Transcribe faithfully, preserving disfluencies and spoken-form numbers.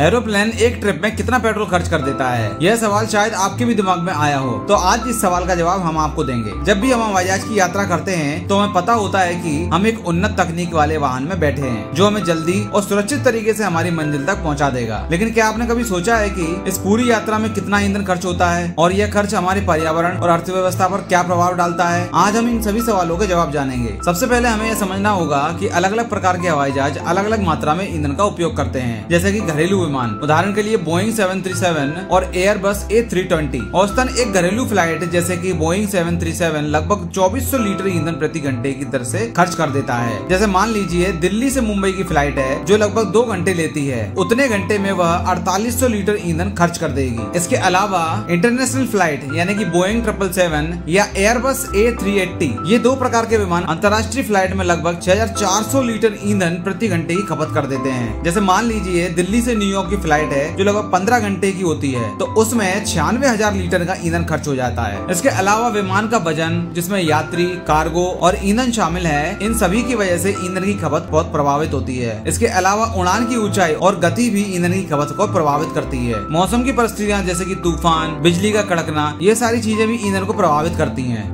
Aeroplane एक trip में कितना पेट्रोल खर्च कर देता है? यह सवाल शायद आपके भी दिमाग में आया हो, तो आज इस सवाल का जवाब हम आपको देंगे। जब भी हम हवाई जहाज की यात्रा करते हैं तो हमें पता होता है कि हम एक उन्नत तकनीक वाले वाहन में बैठे हैं जो हमें जल्दी और सुरक्षित तरीके से हमारी मंजिल तक पहुंचा देगा। लेकिन क्या आपने कभी सोचा है कि इस पूरी यात्रा में कितना ईंधन खर्च होता है और यह खर्च हमारे पर्यावरण और अर्थव्यवस्था पर क्या प्रभाव डालता है? आज हम इन सभी सवालों के जवाब जानेंगे। सबसे पहले हमें यह समझना होगा कि अलग अलग प्रकार के हवाई जहाज अलग अलग मात्रा में ईंधन का उपयोग करते हैं, जैसे कि घरेलू विमान। उदाहरण के लिए बोइंग सेवन थ्री सेवन और एयरबस ए थ्री ट्वेंटी। औसतन एक घरेलू फ्लाइट जैसे कि बोइंग सेवन थ्री सेवन लगभग चौबीस सौ लीटर ईंधन प्रति घंटे की दर से खर्च कर देता है। जैसे मान लीजिए दिल्ली से मुंबई की फ्लाइट है जो लगभग दो घंटे लेती है, उतने घंटे में वह अड़तालीस सौ लीटर ईंधन खर्च कर देगी। इसके अलावा इंटरनेशनल फ्लाइट यानी कि बोइंग सेवन सेवन सेवन या एयरबस ए थ्री एटी, ये दो प्रकार के विमान अंतर्राष्ट्रीय फ्लाइट में लगभग छह हजार चार सौ लीटर ईंधन प्रति घंटे की खपत कर देते हैं। जैसे मान लीजिए दिल्ली से न्यूयॉर्क की फ्लाइट है जो लगभग पंद्रह घंटे की होती है, तो उसमें छियानवे हजार लीटर का ईंधन खर्च हो जाता है। इसके अलावा विमान का वजन, जिसमें यात्री, कार्गो और ईंधन शामिल है, इन सभी की वजह से ईंधन की खपत बहुत प्रभावित होती है। इसके अलावा उड़ान की ऊंचाई और गति भी ईंधन की खपत को प्रभावित करती है। मौसम की परिस्थितियाँ जैसे कि तूफान, बिजली का कड़कना, ये सारी चीजें भी ईंधन को प्रभावित करती है।